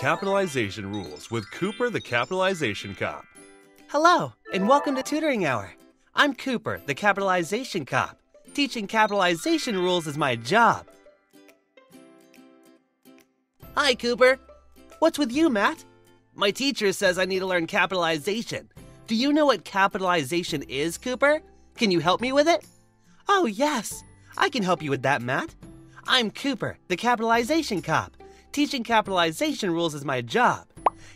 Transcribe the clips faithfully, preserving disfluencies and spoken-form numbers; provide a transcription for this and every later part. capitalization rules with Cooper the Capitalization Cop. Hello, and welcome to Tutoring Hour. I'm Cooper the Capitalization Cop. Teaching capitalization rules is my job. Hi, Cooper. What's with you, Matt? My teacher says I need to learn capitalization. Do you know what capitalization is, Cooper? Can you help me with it? Oh, yes. I can help you with that, Matt. I'm Cooper, the Capitalization Cop. Teaching capitalization rules is my job.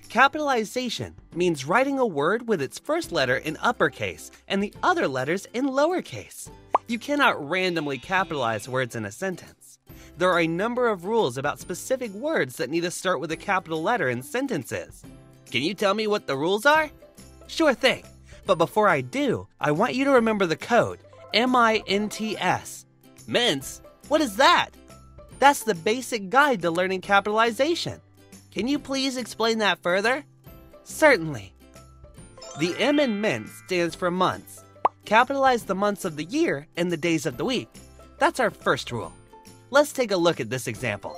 Capitalization means writing a word with its first letter in uppercase and the other letters in lowercase. You cannot randomly capitalize words in a sentence. There are a number of rules about specific words that need to start with a capital letter in sentences. Can you tell me what the rules are? Sure thing. But before I do, I want you to remember the code, M I N T S. M I N T S? What is that? That's the basic guide to learning capitalization. Can you please explain that further? Certainly. The M in mint stands for months. Capitalize the months of the year and the days of the week. That's our first rule. Let's take a look at this example.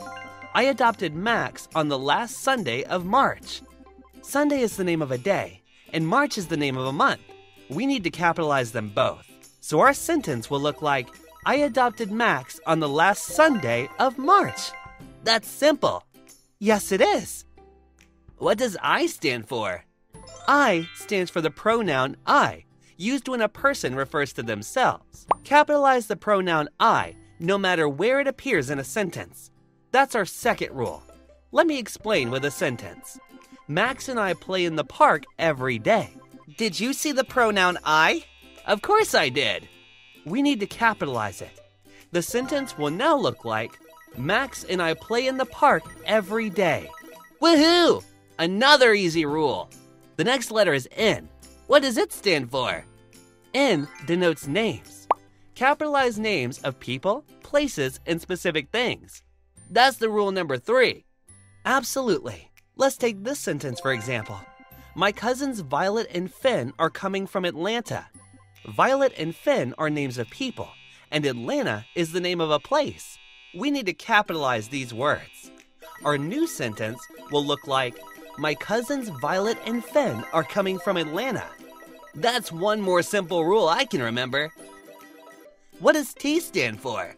I adopted Max on the last Sunday of March. Sunday is the name of a day, and March is the name of a month. We need to capitalize them both. So our sentence will look like, I adopted Max on the last Sunday of March. That's simple. Yes, it is. What does I stand for? I stands for the pronoun I, used when a person refers to themselves. Capitalize the pronoun I, no matter where it appears in a sentence. That's our second rule. Let me explain with a sentence. Max and I play in the park every day. Did you see the pronoun I? Of course I did. We need to capitalize it. The sentence will now look like, Max and I play in the park every day. Woohoo! Another easy rule. The next letter is N. What does it stand for? N denotes names. Capitalize names of people, places, and specific things. That's the rule number three. Absolutely. Let's take this sentence for example. My cousins Violet and Finn are coming from Atlanta. Violet and Finn are names of people, and Atlanta is the name of a place. We need to capitalize these words. Our new sentence will look like, my cousins Violet and Finn are coming from Atlanta. That's one more simple rule I can remember. What does T stand for?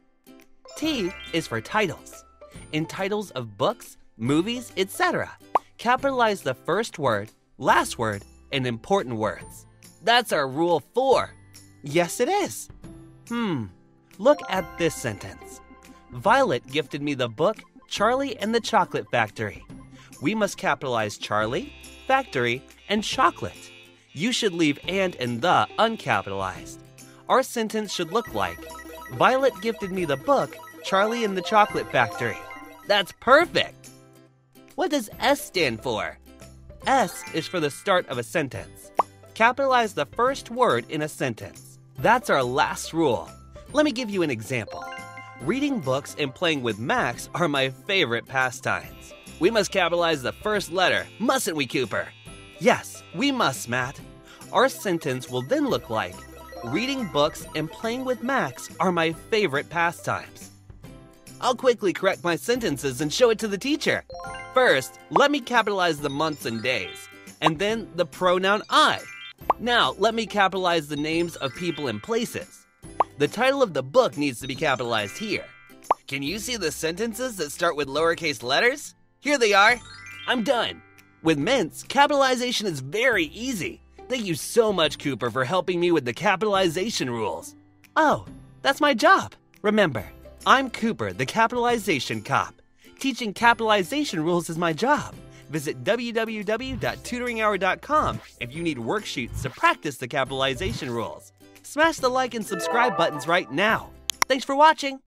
T is for titles. In titles of books, movies, et cetera, capitalize the first word, last word, and important words. That's our rule four. Yes, it is. Hmm, look at this sentence. Violet gifted me the book, Charlie and the Chocolate Factory. We must capitalize Charlie, factory, and chocolate. You should leave and and the uncapitalized. Our sentence should look like, Violet gifted me the book, Charlie and the Chocolate Factory. That's perfect. What does S stand for? S is for the start of a sentence. Capitalize the first word in a sentence. That's our last rule. Let me give you an example. Reading books and playing with Max are my favorite pastimes. We must capitalize the first letter, mustn't we, Cooper? Yes, we must, Matt. Our sentence will then look like, reading books and playing with Max are my favorite pastimes. I'll quickly correct my sentences and show it to the teacher. First, let me capitalize the months and days, and then the pronoun I. Now, let me capitalize the names of people and places. The title of the book needs to be capitalized here. Can you see the sentences that start with lowercase letters? Here they are. I'm done. With M I N T S, capitalization is very easy. Thank you so much, Cooper, for helping me with the capitalization rules. Oh, that's my job. Remember, I'm Cooper, the Capitalization Cop. Teaching capitalization rules is my job. Visit w w w dot tutoring hour dot com if you need worksheets to practice the capitalization rules. Smash the like and subscribe buttons right now. Thanks for watching.